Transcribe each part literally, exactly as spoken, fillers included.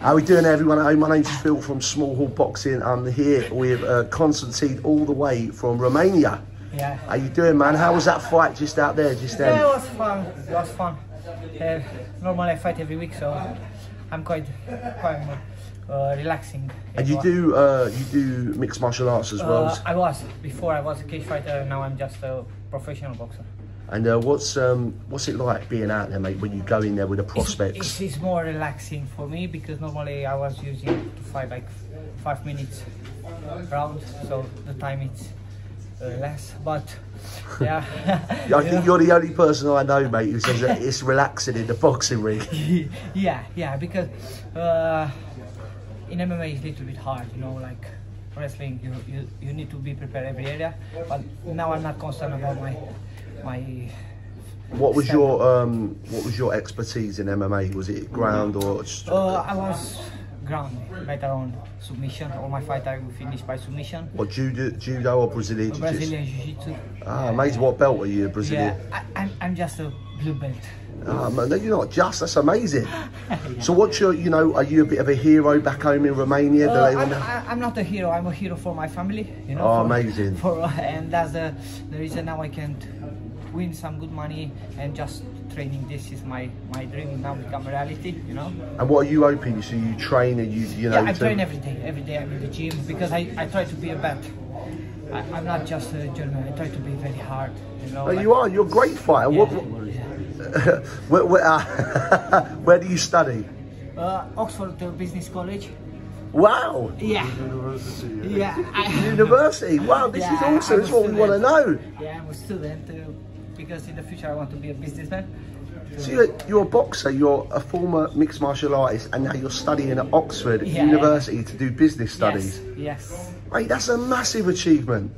How are we doing, everyone at home? My name's Phil from Small Hall Boxing. I'm here with uh, Constantine, all the way from Romania. Yeah. How you doing, man? How was that fight just out there, just then? Yeah, it was fun. It was fun. Uh, normally I fight every week, so I'm quite, quite uh, relaxing. And you do, uh, you do mixed martial arts as uh, well? I was. Before I was a cage fighter. Now I'm just a professional boxer. And uh, what's um, what's it like being out there, mate, when you go in there with the prospects? It is more relaxing for me because normally I was using to fight like five minutes round, so the time it's uh, less. But yeah, yeah I think you're the only person I know, mate, who says that it's relaxing in the boxing ring. Yeah, yeah, because uh, in M M A it's a little bit hard, you know, like. Wrestling, you, you you need to be prepared every area, but now I'm not concerned about my my. What was standard. your um What was your expertise in M M A? Was it ground or? Uh, I was ground, better on submission. All my fight I will finish by submission. What judo, judo or Brazilian jiu-jitsu? Brazilian jiu-jitsu. Ah, amazing! What belt are you, Brazilian? Yeah, I, I'm I'm just a blue belt. Oh, man, you're not just, that's amazing. Yeah. So what's your, you know, are you a bit of a hero back home in Romania? Uh, I'm, I'm not a hero, I'm a hero for my family, you know. Oh, for, amazing. For, and that's the, the reason now I can win some good money and just training. This is my, my dream and now become reality, you know. And what are you hoping? So you train and you, you know. Yeah, I train every day, every day I'm in the gym because I, I try to be a bat. I, I'm not just a German, I try to be very hard, you know. Oh, like, you are, you're a great fighter. Yeah, what, what, yeah. where, where, uh, where do you study? Uh, Oxford Business College. Wow. Yeah. University. Yeah. I, University. Wow, this yeah, is awesome. This is what we want to know. Yeah, I'm a student uh, because in the future I want to be a businessman. So you're, you're a boxer, you're a former mixed martial artist, and now you're studying at Oxford yeah. University to do business studies. Yes. yes. Mate, that's a massive achievement.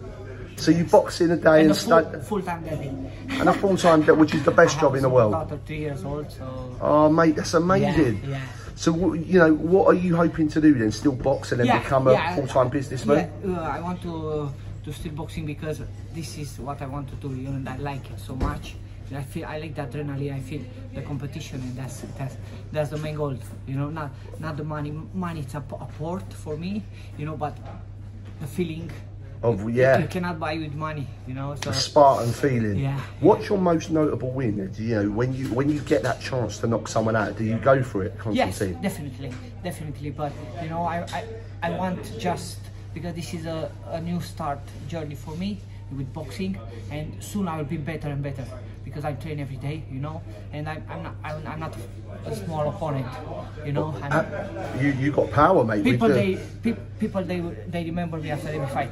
So you box in a day and, and study full time daddy. And a full time that which is the best job in the world. About three years old, so. Oh mate, that's amazing. Yeah, yeah. So you know, what are you hoping to do then? Still box and then yeah, become a yeah, full time businessman? Yeah, uh, I want to uh, to still boxing because this is what I want to do, you know, and I like it so much. I feel I like the adrenaline. I feel the competition, and that's that's that's the main goal. You know, not not the money. Money it's a, a port for me, you know, but the feeling. Of, yeah. You cannot buy with money, you know. So. The Spartan feeling. Yeah. What's yeah. your most notable win? Do you know when you when you get that chance to knock someone out? Do you yeah. go for it? Constantine? Yes, definitely, definitely. But you know, I I, I want just because this is a, a new start journey for me with boxing, and soon I will be better and better because I train every day, you know. And I, I'm not I'm, I'm not a small opponent, you know. I'm, uh, you you got power, mate. People they pe people they they remember me after every fight.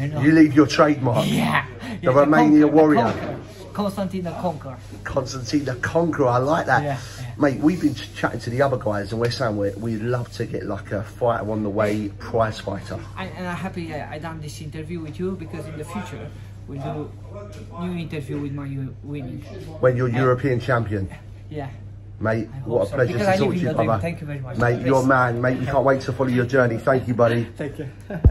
You know? You leave your trademark. Yeah, yeah the, the Romania conquer, warrior. The Constantine the Conqueror. Constantine the Conqueror. I like that, yeah, yeah. Mate. We've been chatting to the other guys, and we're saying we we'd love to get like a fighter on the way, prize fighter. I, and I'm happy I, I done this interview with you because in the future. We'll do a new interview with my winning. When you're um, European champion? Yeah. Mate, what a so. pleasure because to I talk to you, brother. Thank you very much. Mate, Please. you're a man. Mate, we can't wait to follow your journey. Thank you, buddy. Thank you.